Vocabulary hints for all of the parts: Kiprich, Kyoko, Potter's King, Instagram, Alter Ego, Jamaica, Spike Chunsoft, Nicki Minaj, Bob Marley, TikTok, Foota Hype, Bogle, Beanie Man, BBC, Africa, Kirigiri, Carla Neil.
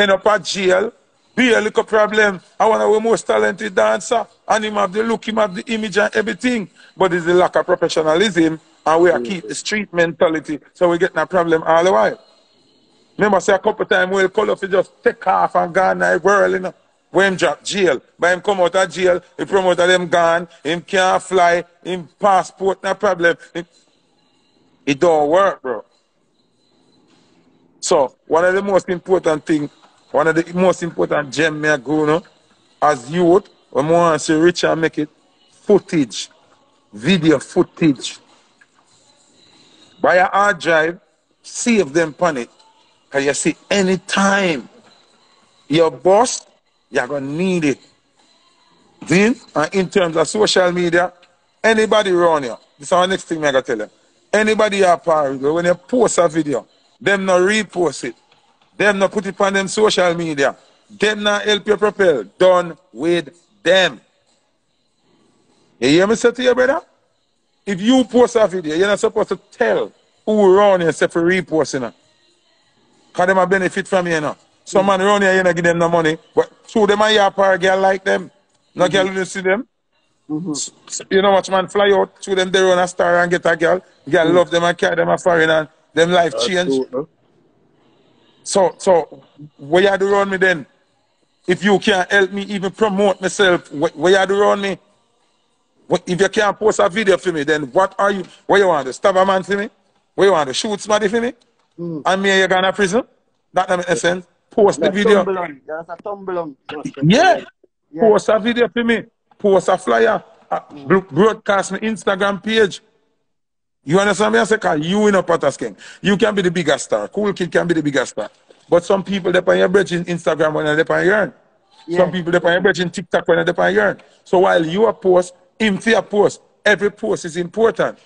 end up at jail, be a little problem. I want to be most talented dancer, and him have the look, him have the image and everything, but it's the lack of professionalism, and we are keep the street mentality, so we getting a problem all the while. Remember, say a couple of times, well, Colour just take off and gone and whirl, you know, when him drop jail. But him come out of jail, the promoter them gone, him can't fly, him passport, no problem. It don't work, bro. So, one of the most important things, one of the most important gem me go, no, as youth, when we want to see rich and make it, footage, video footage. Buy a hard drive, save them on it. Because you see, anytime you're boss, you're going to need it. Then, and in terms of social media, anybody around you, this is our next thing I got to tell you. Anybody you have power, when you post a video, them not repost it. Them not put it on them social media. Them not help you propel. Done with them. You hear me say to you, brother? If you post a video, you're not supposed to tell who around you except for reposting it. Because them a benefit from you, you know. Some man around here, you not give them no money. But so them a your power girl like them. No girl will see them. So, you know, watch man fly out to them, they run a star and get a girl. Girl love them and carry them a foreign and them life change. Cool, huh? So, what you do around me then? If you can't help me even promote myself, what you do around me? What, if you can't post a video for me, then what are you? What you want to stab a man for me? What you want to shoot somebody for me? And me and you going to prison? That doesn't make sense. Post the video. That's a tumble. Yeah. Post a video for me. Post a flyer. Broadcast my Instagram page. You understand me? I say, because you in a Potter's King. You can be the biggest star. Cool Kid can be the biggest star. But some people, they pay your bridge in Instagram when they pay your earn. Some people, they pay your bridge in TikTok when they pay your earn. So while you are post, him for your post, every post is important.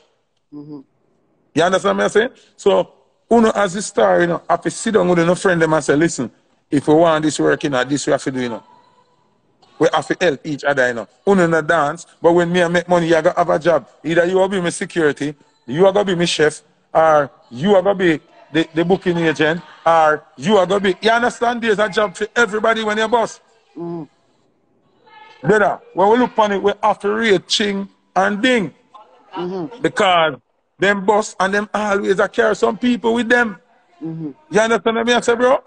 You understand me? I say? So, uno as a star, you know, have to sit down with a friend them and say, listen, if we want this work, you know, this we have to do, you know. We have to help each other, you know. Uno not dance, but when me I make money, you gotta have a job. Either you will be my security, you are gonna be my chef, or you are gonna be the booking agent, or you are gonna be, you understand there's a job for everybody when you're boss. Brother, when we look on it, we have to read ching and ding. Because them boss and them always carry some people with them. You understand what I mean? I say, bro,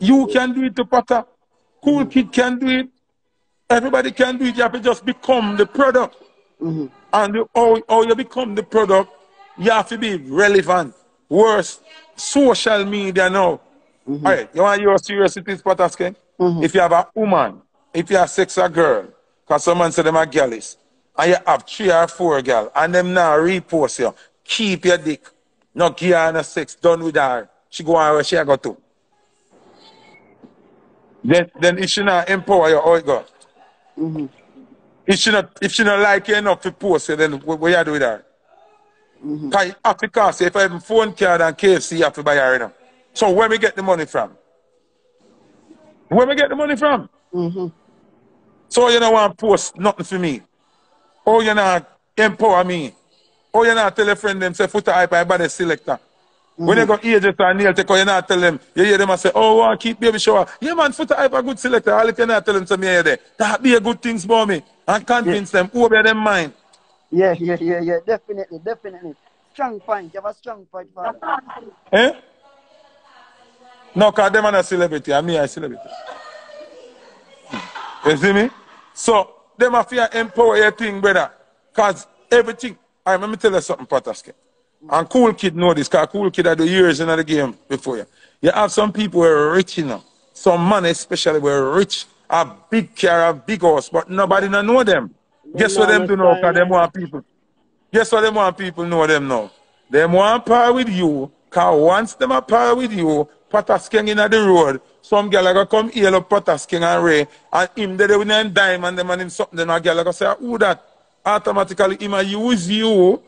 you can do it to Potter. Cool Kid can do it. Everybody can do it. You have to just become the product. And how you become the product, you have to be relevant. Worse, social media now. All right, you want your seriousity, Potter King? If you have a woman, if you have sex a girl, because someone said them are girlies, and you have 3 or 4 girls, and them now repost you, keep your dick. Not give her no sex. Done with her. She go on where she go to. Then if she not empower you, how it go? If she not like you enough to post you, then what you do with her? Because Africa say if I have a phone card and KFC, you have to buy her enough. So where we get the money from? Where we get the money from? So you don't want to post nothing for me. Or you not empower me. Or you not tell a friend them, say, Foota Hype, I buy the selector. When you go agent and Neil take, you not tell them, you hear them and say, oh, I keep baby shower. Yeah, man, Foota Hype a good selector. All you cannot tell them to me here there. That be a good things for me. And convince them, over them mind. Yeah. Definitely, definitely. Strong point. You have a strong point for eh? No, because them are not celebrity. And me, I celebrity. You see me? So, them have to empower your thing, brother. Because everything... All right, let me tell you something, Potter King. And Cool Kid know this, because Cool Kid had the years in the game before you. You have some people who are rich, you know. Some men especially were rich, a big car, a big house, but nobody don't know them. Guess what them do now, because them want people. Guess what them want people know them now? Them want power with you, because once them are power with you, Potter King in the road, some girl are going to come here up Potter King and Ray, and him they win and dime and them and him something, then a girl are going to say, who that? Automatically him a use you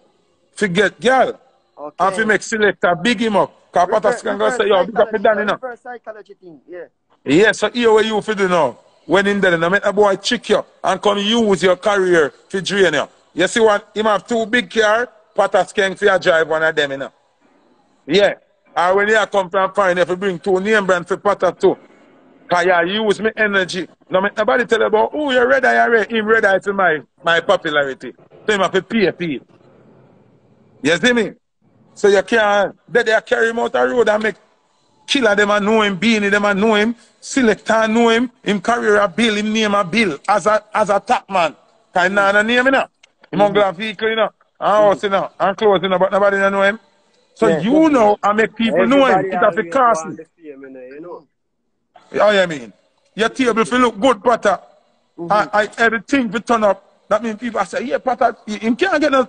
to get girl. Okay. And to make selector big him up. Because Potter King going to say, yo, big up and down, you know. Psychology thing, yeah. Yeah, so here what you for do now. When in there, make a boy trick you and come use your career to drain you. You see what? Him have 2 big car, Potter King for your drive one of them, you know. Yeah. And when you come from Pine, if you bring 2 name brands for Potter too, Cause you use my energy. Now make nobody tell you about, oh, you're red eye, I'm red eye to my popularity. So you have to pay people. You see me? So you can't, they carry him out the road and make killer them and know him, beanie them and know him, selector know him, him career a bill, him name a bill, as a top man. Cause he not name him, him on glass vehicle, you know, and house, you know, and clothes, you know, but nobody don't know him. So yeah, you know, I make people know him, it has to cost him. Oh, you mean? Your table will look good, Potter. Everything will turn up. That means people say, yeah, Potter, you can't get no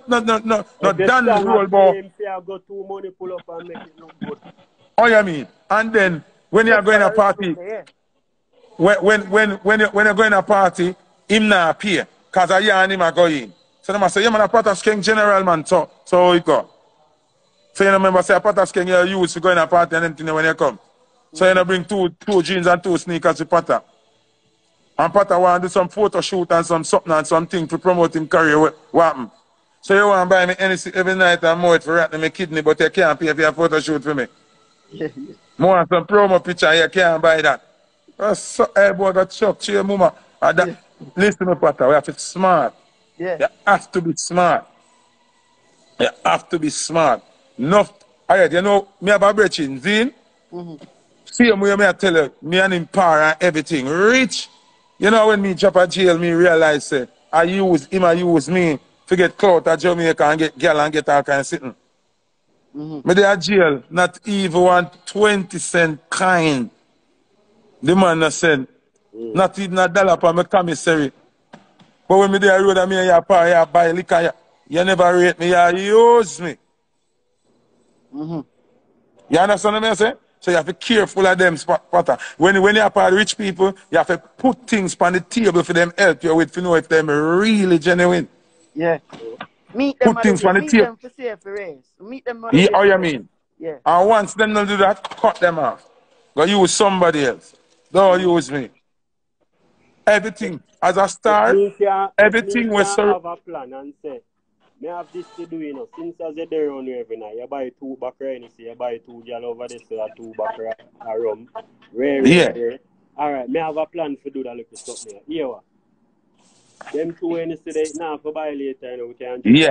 damage roll ball. Oh, you mean? And then, when you're going to a party, when you're going to a party, him not appear, because I hear him go in. So they say, yeah, man, a Potter's King General, man, so it go. So you remember, say, a Potter's King, you're used to going to a party and anything when you come. So you know, bring two jeans and two sneakers to Potter. And Potter want to do some photo shoot and some something and something to promote him career. What happened? So you want to buy me anything every night and more for rotting my kidney, but you can't pay for your photo shoot for me. More and some promo picture, you can't buy that. So I bought a chop, cheer mama. Listen to Potter, we have to be smart. Yeah. You have to be smart. You have to be smart. Enough. All right, you know, me have a breach in Zine. See him where I tell you, me and him power and everything. Rich. You know when me drop a jail, me realize I use him, I use me to get clout at Jamaica and get girl and get all kind of sitting. Me they are jail, not even 1 20-cent kind. The man said, not even $1 for my commissary. But when me they road and me and your power, you buy liquor, you never rate me, you use me. You understand what I say? So you have to be careful of them, Potter. When you are part of rich people, you have to put things on the table for them help you with, you know, if they're really genuine. Yeah. Meet them. Put things on the table. Meet them for safe race. How you mean? Yeah. And once them don't do that, cut them off. Go use somebody else. Don't use me. Everything. As a star, everything was so. I have a plan and say, I have this to do, you know, since I said they're on you every night, you buy 2 baccarat, you see, you buy 2 jal over there, so 2 baccarat a rum. Rare. Alright, I have a plan for do that little stuff now. Here what? Them 2 when you see they now for buy later, you know, we can do money.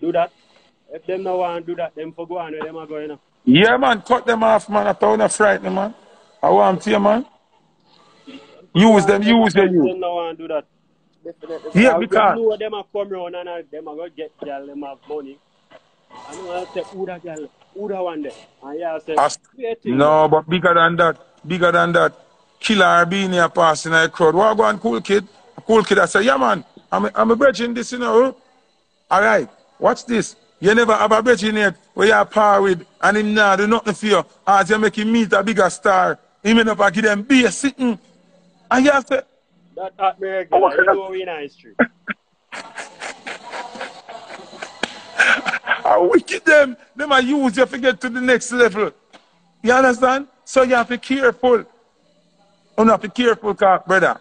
Do that. If them no want to do that, them for go on where them are going now. Yeah man, cut them off man, I thought I frightened man. I want to you man. Use them, use them. Them no want to do that. Yeah, because know them are come around and them are going to get girl, them have money. I know I say, who that girl, who that one there? And yeah, I say, no, but bigger than that, killer being here passing a crowd. What go on, cool kid? Cool kid, I say, yeah, man, I'm a bridging this, you know. All right, watch this. You never have a bridging here where you're par with, and him now do nothing for you. As you make him meet a bigger star, him end up give them beer sitting. And you say, that America, oh, you know we in history. I wicked them. Them are used, you have to get to the next level. You understand? So you have to be careful. You have to be careful, brother.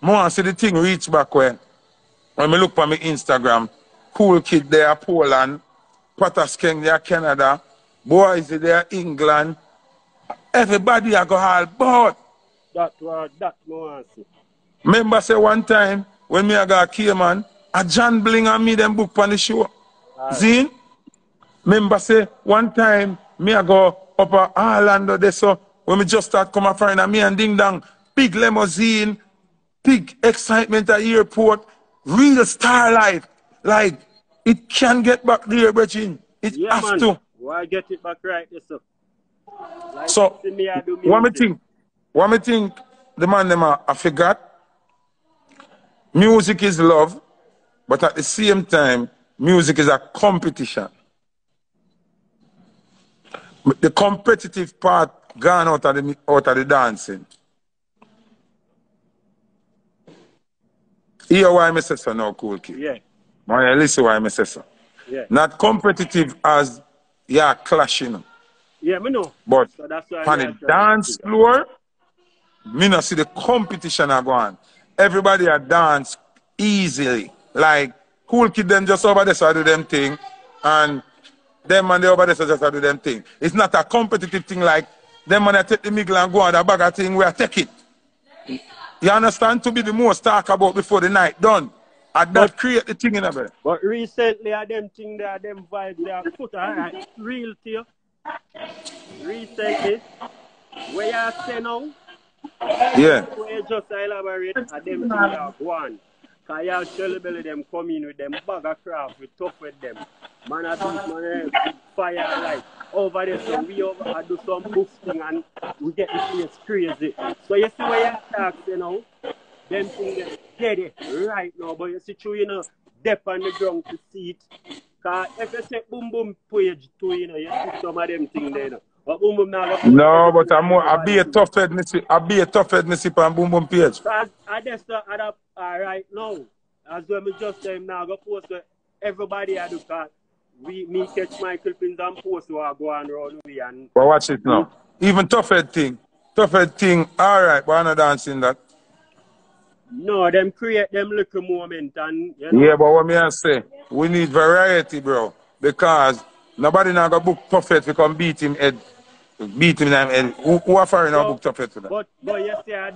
I want to see the thing reach back when I look on my Instagram, cool kid there, Poland, Potter's King there, Canada, boys there, England. Everybody I go all about. That word, that more. Remember, say one time when me I got Cayman, a John Bling and me them book on the show. Right. Zine, remember, say one time me I go up a Orlando there, so when me just start coming from and me and Ding Dong, big limousine, big excitement at the airport, real star life. Like, it can get back there, Bridging. It has to. Why get it back right, yes, sir? Like, so, one thing, the man them I forgot. Music is love, but at the same time, music is a competition. The competitive part gone out of the dancing. Hear why I say so now, cool kid. Yeah. Well, listen why I say so. Yeah. Not competitive as yeah, clashing. Yeah, me know. But so that's why on the dance floor, me not see the competition are going. Everybody a dance easily. Like, cool kid them just over there, so I do them thing. And Them man, they over there just do them thing. It's not a competitive thing like them man, I take the middle and go on the bag of thing where I take it. You understand? To be the most talk about before the night done. And that create the thing in a bit. But recently, them thing there, them vibes there, Foota Hype, real to you. Recently, where you say now? Yeah. Where just elaborate and them thing there, one. Cause you surely belly them come in with them bag of craft, we talk with them. Man, I do man, fire light. Over there, so we over, I do some boosting and we get the place crazy. So you see where you talk, you know? Them things get it right now, but you see true, you know, depth on the ground to see it. Because if you say boom boom page too, you know, you see some of them things there, you know. But boom boom now. No, but I be a tough head, I be a tough head, Missy, on boom boom page. I just add up right now. As well, I just say now, I go post everybody I do that. Me catch my clippings and post who are going around me. And well, watch it now. Even tough head thing, all right, but I'm not dancing that. No, them create them little moment and you know. Yeah, but what me I say, we need variety, bro. Because nobody now got book Tuffet we can beat him head. Beat him and who are foreign now book Tuffet for that? But you say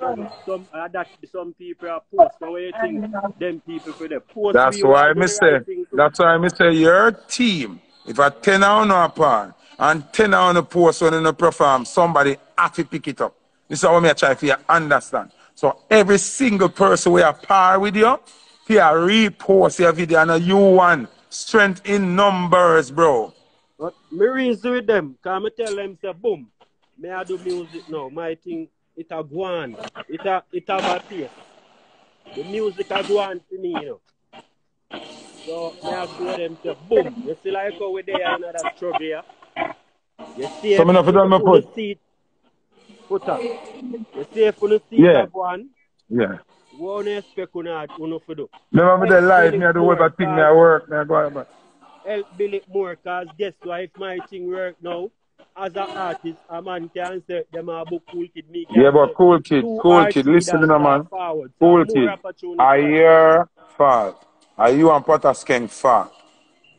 that some people are post for you think them people for the post. That's why I say that's why I say your team, if a 10 hour no upon and 10 hour on the post when you perform, somebody have to pick it up. This is how I try for you understand. So every single person we are par with you, he repost your video and you want strength in numbers, bro. But me reason with them, because I tell them, say, boom, me I do music now. My thing, it a go on. It a my place. The music a go on to me, you know. So I show them, say, boom. You see like how we there and another struggle here. You see so it. Put up. You see if you see that one, yeah. We don't expect you not to do. Remember the life, I do whatever thing I work, I go about. Help Billy more, because guess why if my thing work now, as an artist, a man can say, them are about cool kid, me. Yeah, but cool kid, listen to man. Cool kid, I hear fall. Are you and Potter Skeng fall?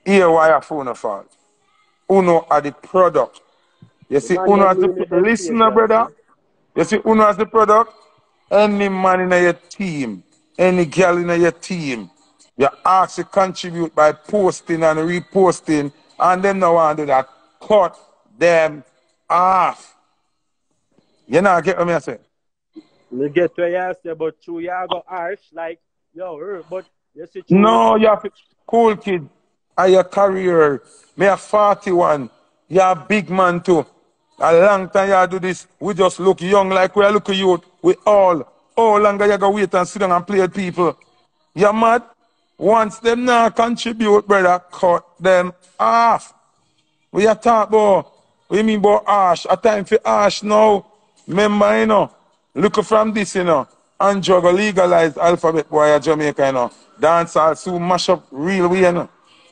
Here why a phone fall. Uno are the product. You see, Uno has the listener, brother. You see, Uno has the product. Any man in your team, any girl in your team, you ask to contribute by posting and reposting, and them no one do that. Cut them off. You know, get what I say? You get what I say, but true, you go harsh, like, yo, but you see, no, you have to, cool kid, I your career, me a 41, you are a big man too. A long time you do this, we just look young like we look youth. We all longer you go wait and sit down and play with people. You mad? Once them now contribute, brother, cut them off. We are talking about, we mean about ash. A time for ash now. Remember, you know, look from this, you know, and juggle legalized alphabet boy in Jamaica, you know. Dance also mash up real way, you know.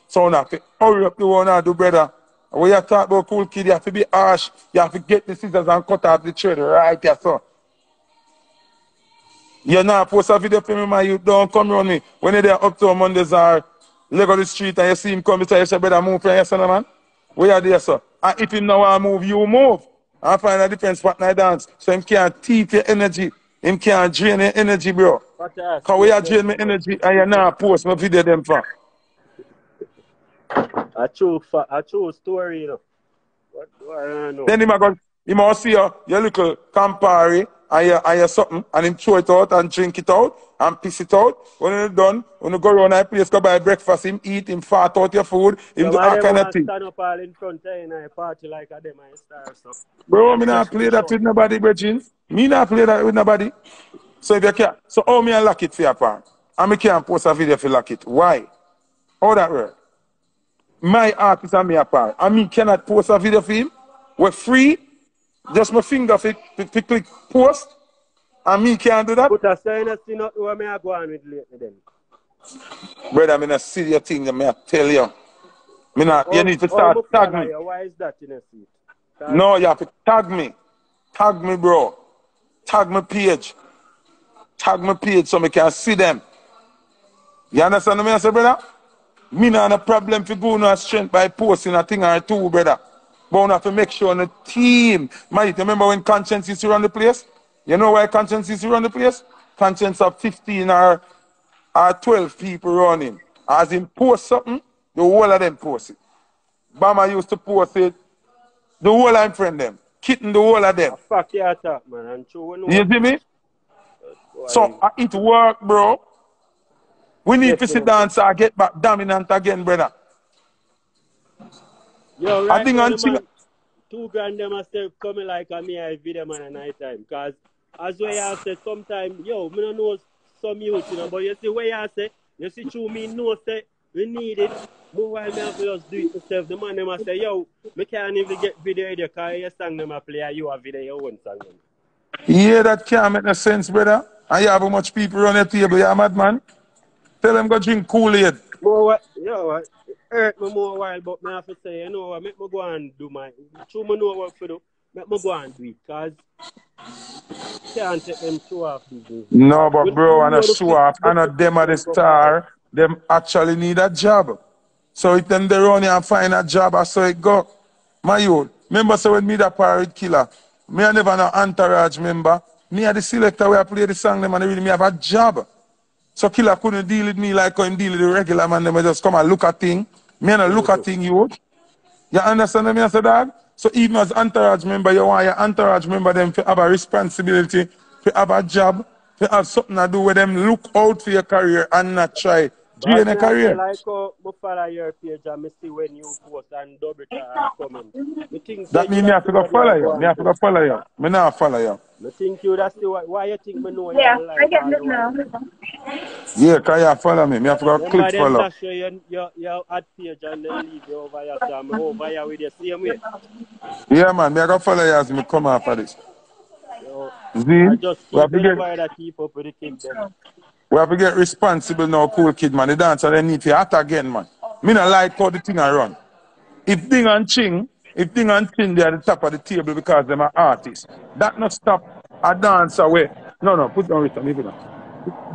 So now, hurry up the one I do, brother. When you talk about cool kid, you have to be harsh. You have to get the scissors and cut off the thread right here, so. You're not post a video for me, man. You don't come around me. When they're up to Mondays or leg on the street and you see him come, you say, brother, move from here, son, man. We are there, sir. And if him now move, you move. And find a different spot in the dance. So him can't teeth your energy. Him can't drain your energy, bro. Because we are draining my energy and you're not post my video them for. A true story, you know. What do I know? Then he must see your little Campari and your something, and him throw it out and drink it out and piss it out. When you're done, when you go around that place, go buy breakfast, him eat, him fart out your food, him do all kind of thing. Stand up all in front of you and party like a dem and star stuff. Bro, me not play that with nobody, Bridgins. Me not play that with nobody. So if you can, so how me unlock it for your part? And me can't post a video if you lock it. Why? How that work? My artist and me apart. I mean, cannot post a video for him. We're free. Just my finger click post. And me can't do that. But I say nothing not where me I go on with lately then. Brother, I'm not serious thing that me I tell you. Me not, you need to start tag me. Why is that in a seat? No, you have to tag me. Tag me, bro. Tag my page. Tag my page so me can see them. You understand what I say, brother? Me not a problem for going on strength by posting a thing or two, brother. But we have to make sure on the team. Man, you remember when conscience used to run the place? You know why conscience used to run the place? Conscience of 15 or 12 people running. As him post something, the whole of them post it. Bama used to post it. The whole of them friend them. Kitten the whole of them. Fuck your attack, man. You see me? So it work, bro. We need to sit down and get back dominant again, brother. Yo, right I think on Chile. 2 grand them are still coming like a me, I video man at night time. Cause as we have said sometimes, yo, me don't know some youth, you know, but you see where you say, you see through me know say we need it. But while me have to just do it yourself, the man them are say, yo, me can't even get video either cause your song them a play and you have video your own song. Yeah, that can't make no sense, brother. And you have how much people run the table, you're a madman. Tell them go drink Kool-Aid. Yo, what? Hurt me more a while, but I have to say, you know, make me go and do my... True, I know what to do. Make me go and do it, because... can't take them show off these days. No, but bro, I'm not show off. I'm not them at the star. Them actually need a job. So if them they run here and find a job, I saw it go. My youth, remember so when me that pirate killer, me I never know entourage member. Me at the selector where I play the song, them and they really me have a job. So killer couldn't deal with me like I'm dealing with the regular man. They may just come and look at thing. Me and I look at thing, you. You understand me, I said, dog? So even as entourage member, you want your entourage member them to have a responsibility, to have a job, to have something to do with them. Look out for your career and not try. Do in a career. Like follow your page and I see when you post and double comment. That means I have to go follow you. I have to go follow you. I not follow you. I think you, that's the why you think me know you. Yeah, I get it now. Yeah, can you follow me? I have to go click follow. You add page and then leave you over here. So I'm over here with the same way. Yeah, man. I go follow you as I come after this. Yo, I just keep that keep up with the thing then. We have to get responsible now, cool kid, man. The dancer, they need to act again, man. Me not like how the thing I run. If thing and ching, they are at the top of the table because they are artists. That not stop a dancer way. No, put down with me.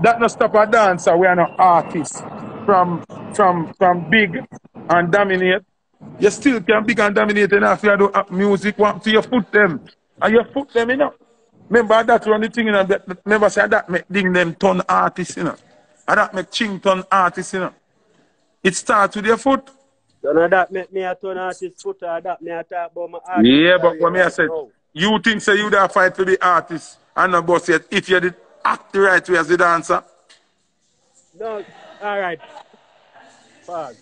That not stop a dancer way and an artist from big and dominate. You still can big and dominate enough you do music, want to your foot them. And you foot them enough. Remember that run the thing, you know, that, remember say that make ding them ton artists, you know. And that make ching ton artists, you know. It starts with your foot. You know that make me a ton artist foot or that me a talk about my artist. Yeah, but what me I said, you think say you that fight for the artist and the boss yet if you did act the right way as the dancer? No, alright. Fag.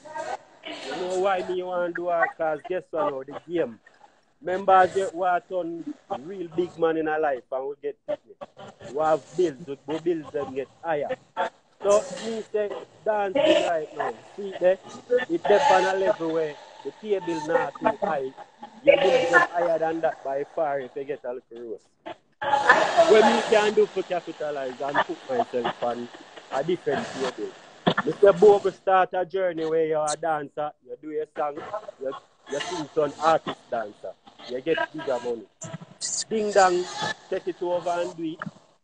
You know why me want to do that? Because guess what now, the game. Members get what on real big man in our life and we get business. We have bills, we build them get higher. So we say dancing right now. See there, it's up on a level where the table not too high. You build them higher than that by far if they get a little roast. What we can do for capitalize and put myself on a different table. Mr. Bob start a journey where you're a dancer, you do your song, you sing some artist dancer. You get bigger money. Ding dong, take it over and do it.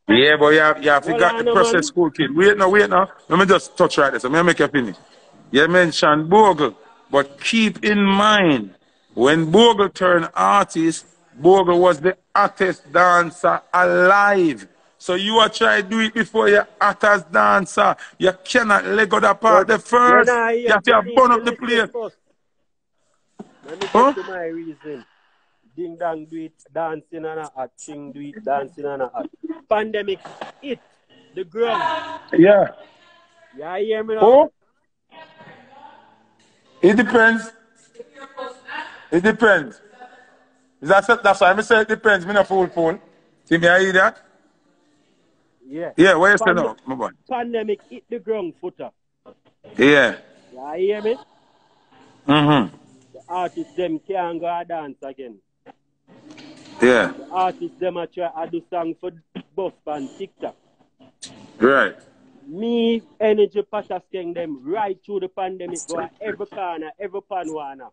Yeah, but you have forgot the process, cool kid. Wait now. Let me just touch right there. So let me make you finish. You mentioned Bogle, but keep in mind, when Bogle turned artist, Bogle was the artist dancer alive. So you are trying to do it before your artist dancer. You cannot let go that part the first. You have to burn up the place. Let me go to my reason. Ding dong do it, dancing and a act. Ching do it, dancing and a act. Pandemic hit the ground. Yeah. Yeah, you hear me now? Oh. It depends. It depends. That's why I say it depends. Me not full phone. See me, I hear that? Yeah. Yeah, where you say now, my boy? Pandemic hit the ground, Foota. Yeah. Yeah, you hear me? Mm-hmm. Artists them can't go and dance again. Yeah. The artists them are trying to do song for Buff and TikTok. Right. Me, energy patas can them right through the pandemic go every corner, every panwana.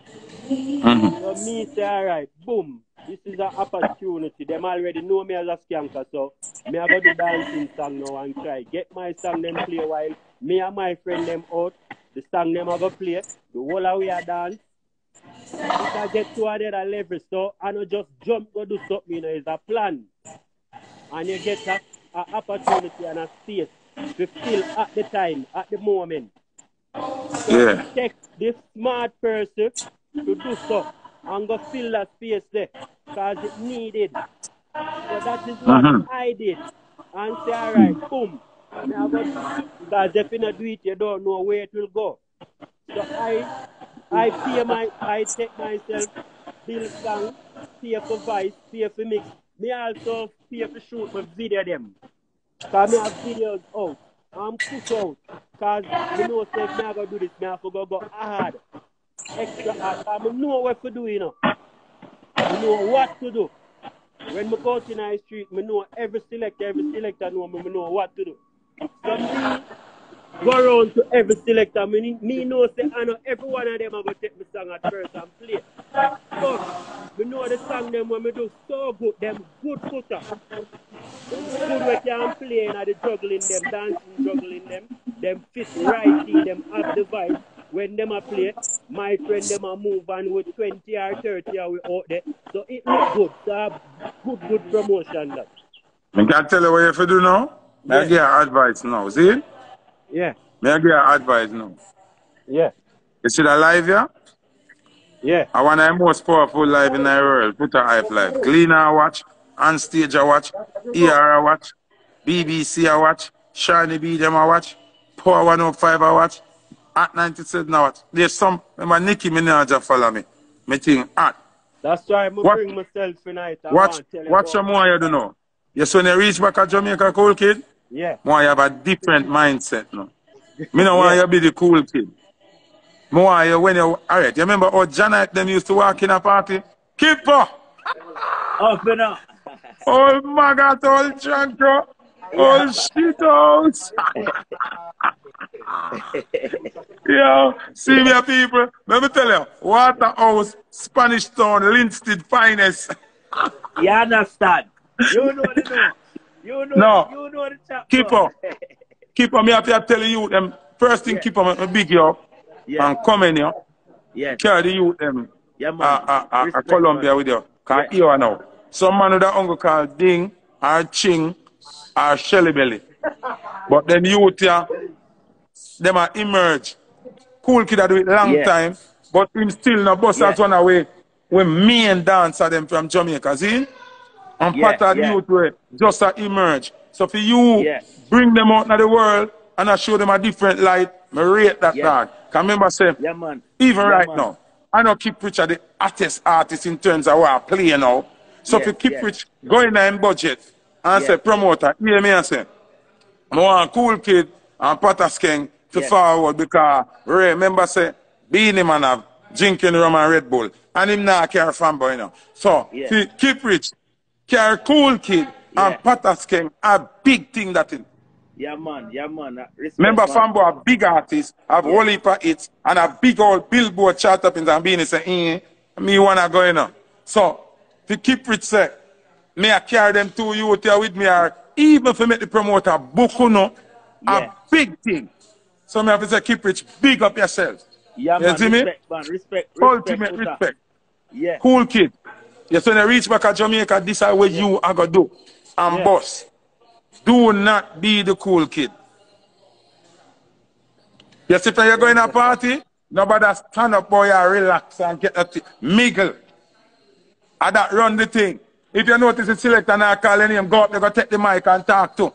So me say alright, boom. This is an opportunity. Them already know me as a skanker, so me I go do dancing song now and try. Get my song them play while me and my friend them out. The song them I go play, the whole of we are dance. If I get to another level, so I don't just jump go do something, you know, it's a plan. And you get an opportunity and a space to feel at the time, at the moment. So yeah. It takes this smart person to do so and go fill that space there because it needed. So that is what I did. And say, all right, boom. Because if you don't do it, you don't know where it will go. So I take myself, build song, pay for voice, pay for mix. Me also pay for shoot for video them. Because I have videos out. I'm push out. Because you know, say, if I go do this, I have to go hard. Extra hard. I know what to do, you know. I know what to do. When I go to the street, I know every selector know what to do. So me go around to every selector. Me know say I know every one of them I go take my song at first and play. But me know the song them when me do so good, them good footer. Them good we can play and the juggling them, dancing, juggling them, them fit righty, them have the vibe. When them a play, my friend them a move and with 20 or 30 are we out there. So it looks good. So I have good promotion that. I can tell you what you have to do now. Yeah. I give you advice now, see? Yeah. I give you advice now. Yeah. You see the live here? Yeah. I want the most powerful live in the world. Foota Hype live. Cleaner I watch, on stage I watch, ER I watch, BBC I watch, Shani B them I watch, Power 105 I watch. At 97 now, there's some. Remember, Nicki Minaj follow me. Me think at. That's why I'm bring myself tonight. Watch more you do now. Yes, when you reach back at Jamaica, cool kid. Yeah. More you have a different mindset now. Me no want you be the cool kid. More you when you alright. You remember how Janet them used to walk in a party? Keeper. Open up. Old maggot, old chanko. Oh shit house. Yo, see me people. Let me tell you, Waterhouse, Spanish Town, Linstead finest. You understand? You know the know. You know the chap. Keeper, me have to tell you them first thing. Yeah. Keeper, me big you up. Yeah. And come in here. Yeah. Carry the youth them. Yeah, man. Colombia man. With you. Cause you are now. Some man with that uncle called Ding or Ching. Are Shelly Belly. But then youth here, them are emerge. Cool kid that do it long time, but him still no bust out one away when me and dancer them from Jamaica, see? And part of youth way just emerge. So for you, bring them out to the world and I show them a different light, I rate that dog. Can remember say, even right now, I don't keep rich at the artist in terms of what I play now. So if you keep rich, go in and budget. And say, promoter, hear me and say, I want cool kid and Potter's King to forward because remember say, Beanie Man have drinking rum and Red Bull and him now care fanboy now. So, keep rich, care cool kid and Potter's King a big thing that it. Yeah man, yeah man. Remember fanboy a big artist, have whole heap of hits and a big old billboard chart up in Zambini say, me wanna go in now. So, to keep rich say, me I carry them two youth here with me or even if I make the promoter book a big thing. So me have to say keep rich, big up yourself. Yeah, you man, see respect, me? Man, respect, ultimate respect. Yeah. Cool kid. You see when you reach back at Jamaica, this is what you are gonna do. And boss. Do not be the cool kid. You see when you go in a party, nobody stand up boy and relax and get that mingle. And that run the thing. If you notice the selector and I call your name, go up there, go take the mic and talk to.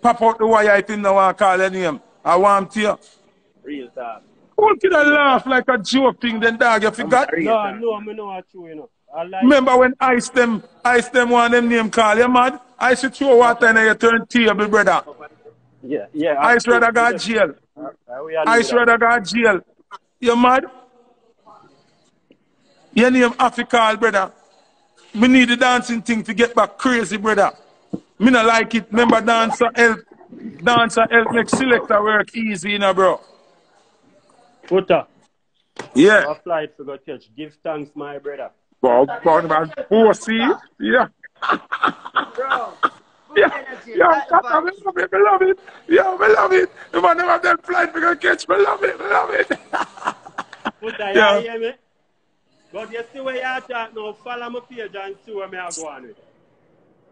Pop out the wire if you don't want to call your name. I want to you. Real talk. Cool kid I laugh like a joke thing, then dog, you forgot? No, I know how true, you know. Like remember when ice them one them name call you mad? I should throw water and you turn table, brother. Yeah. Ice rather got jail. Ice rather got jail. You mad? Your name Africa, brother. Me need the dancing thing to get back crazy, brother. Me not like it. Remember, dancer help make selector work easy, you know, bro. Foota. Yeah. I applied for the church. Give thanks, my brother. Well, man. Oh, see? Yeah. Bro. I love it. Yeah, I love it. The man never have them flight because catch me. Love it, love it. Foota, yeah. You hear me? But you see where you talk now, follow my page and see where I go on with.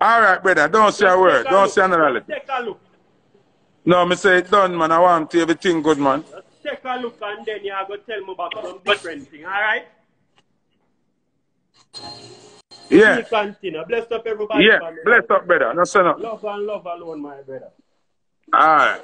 All right, brother, don't say a word. Don't say another. Take a look. No, me say it done, man. I want everything good, man. Just take a look and then you have to tell me about some different thing, all right? Yeah. Bless up everybody. Yeah, bless up, brother. No, son. Love and love alone, my brother. All right.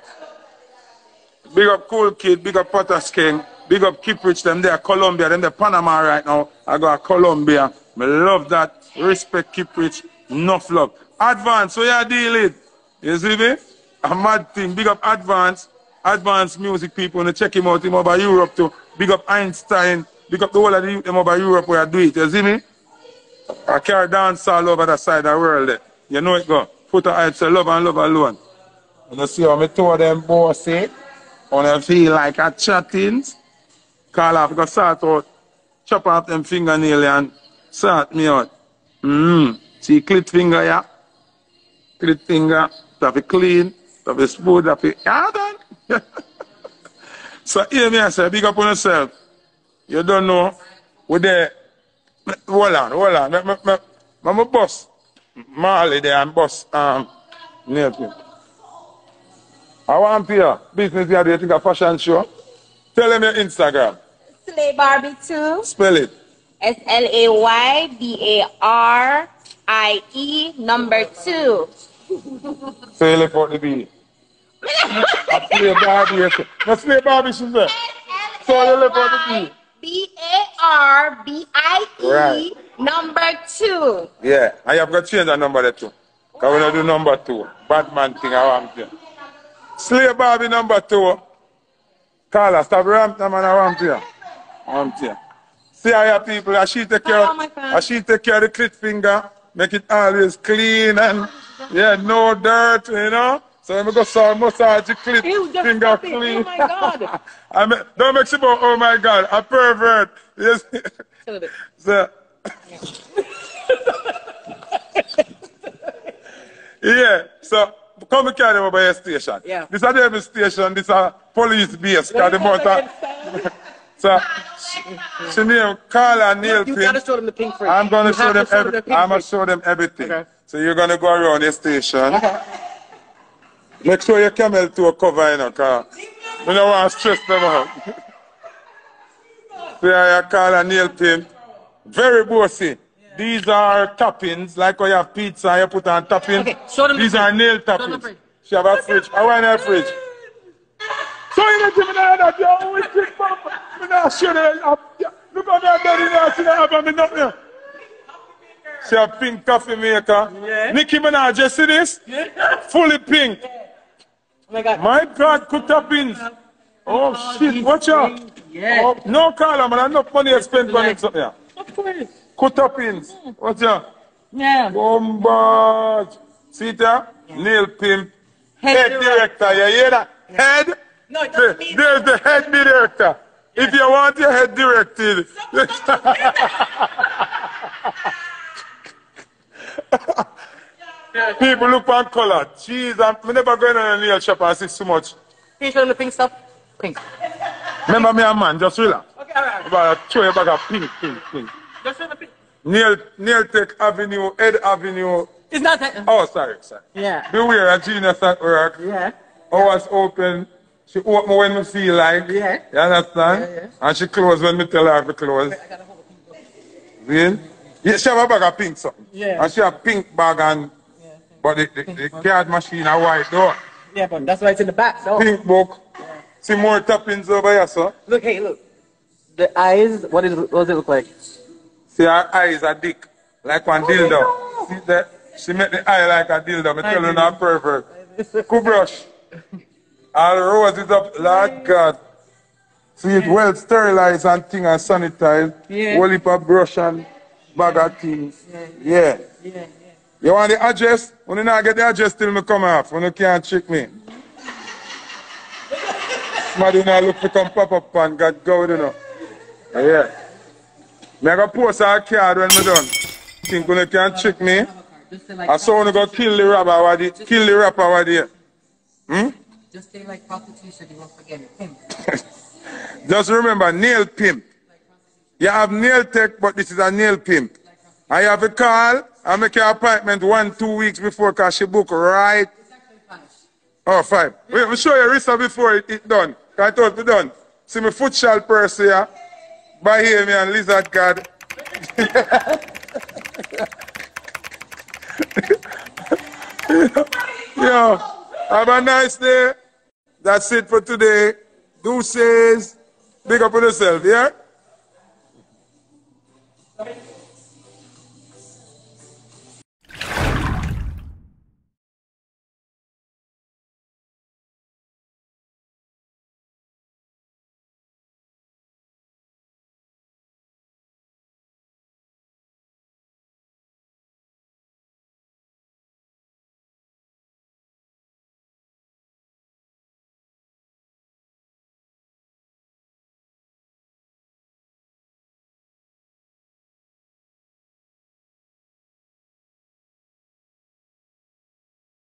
Big up Cool Kid, big up Potter's King, big up Kiprich, them there, Colombia, them there, Panama right now. I got Colombia. I love that. Respect Kiprich. Enough love. Advance, so you deal it. You see me? A mad thing. Big up Advance. Advance music people. And check him out. Him over Europe too. Big up Einstein. Big up the whole of the youth them over Europe where I do it. You see me? I carry dance all over the side of the world. Eh? You know it go. Foota Hype say love and love alone. And you see how me told them boss it. And I feel like I chatting. Call off, go sort out. Chop off them fingernail and sort me out. See clit finger, yeah. Clit finger. Have it clean. Have it smooth. Have it. Yeah, done. So hear me, I say, big up on yourself. You don't know. We're there. Hold on, hold on. I'm a boss. Marley there, I'm boss. Nathan. I want here. Business here, do you think a fashion show? Tell them your Instagram. Slay Barbie 2. Spell it. SLAYBARIE2. Say it for the B. I Slay Barbie. No, Slay Barbie, she said. So you for the B. BARBIE right. number 2. Yeah, I have got to change that number there too. Because we don't do number 2. Batman thing, I want to. Slay Barbie number 2. Carla, stop ramping, man, I want to. I want to. See how your people, as she take care of the clit finger, make it always clean and, yeah, no dirt, you know. So I'm going to go massage your clit, finger clean. Oh my God. I mean, don't make sure about, oh my God, a pervert. Yes. So, yeah, so come and carry them by your station. Yeah. This is every station, this is a police base. So, she named Carla Neil. You got to show them the pink print. I'm going to show them everything. I'm going to show them everything. Okay. So you're going to go around your station. Make sure your camel to a cover, you know, because we don't want to stress them out. So I call a nail pin. Very bossy. Yeah. These are toppings, like when you have pizza, you put on toppings. Okay, show them. These are nail toppings. She have a fridge. I want her fridge. So you don't give me that. You always think, Papa. I'm not sure that I have. Look at that daddy now. She don't have me nothing here. She have pink coffee maker. Yeah. Nicki Minaj, you see this? Yeah. Fully pink. Yeah. Oh my God, cut up beans. Oh, shit, watch out. Yeah. Oh, no, Carla, man, I have enough money to spend on it. Yeah. Of course. Cut up beans. Watch out. Yeah. Bombard. See that? Yeah. Nail pimp. Head director. You hear that? Yeah. Head? No, it doesn't mean there's the head director. Yeah. If you want your head directed. People look on color. Jeez, I'm never going on a nail shop and see so much. Can you show them the pink stuff? Pink. Remember me a man, just relax. Okay, alright. But I'll show you about a pink. Just show the pink. Nail Tech Avenue, Ed Avenue. It's not that. Oh, sorry. Yeah. Beware a genius at work. Yeah. Always open. She open when we feel like. Yeah. You understand? Yeah. And she close when we tell her to close. I got a whole pink. Real? Yeah, she have a bag of pink something. Yeah. And she have pink bag and... But the card machine are white though. Yeah, but that's why it's in the back, so. Pink book. Yeah. See more toppings over here, sir. Look, hey, look. The eyes, what does it look like? See, her eyes are dick. Like one dildo. No. See that? She make the eye like a dildo. Me tell her not pervert. Cool brush. All rose it up. Lord God. See, it well sterilized and thing and sanitized. Yeah. Whole heap of brush and bag of things. Yeah. You want the address? When you not get the address till me come off, when you can't trick me. Somebody now look to come pop up and got gold, you know. Yeah. I go post a card when I'm done. Think when you can't trick me, Just say like I saw one go kill the rapper over there. Kill the rapper over there. Hmm? Just say like prostitution, you won't forget it. Pimp. Just remember, nail pimp. You have nail tech, but this is a nail pimp. I have a call. I make your appointment 1-2 weeks before because she book, right? It's actually 5. Oh, 5. Wait, I'll show you Risa before it done. I thought it done. See my foot shall purse here. By here, me and Lizard God. Yo, have a nice day. That's it for today. Deuces. Big up on yourself, yeah?